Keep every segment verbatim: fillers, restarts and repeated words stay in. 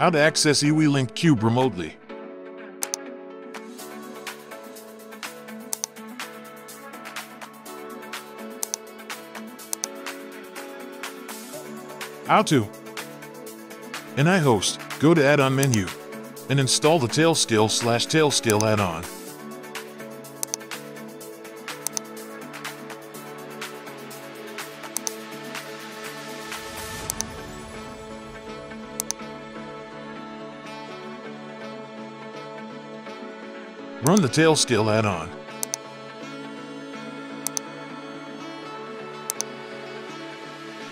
How to access eWeLink Cube remotely. How to. In iHost, go to Add-on menu and install the Tailscale slash Tailscale add-on. Run the Tailscale add-on.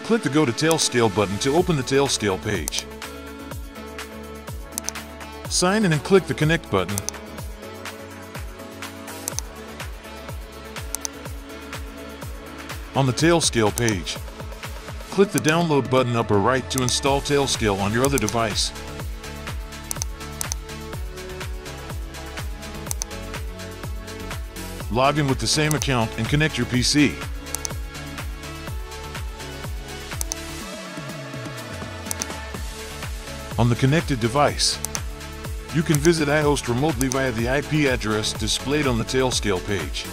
Click the Go to Tailscale button to open the Tailscale page. Sign in and click the Connect button. On the Tailscale page, click the Download button upper right to install Tailscale on your other device. Log in with the same account and connect your P C. On the connected device, you can visit iHost remotely via the I P address displayed on the Tailscale page.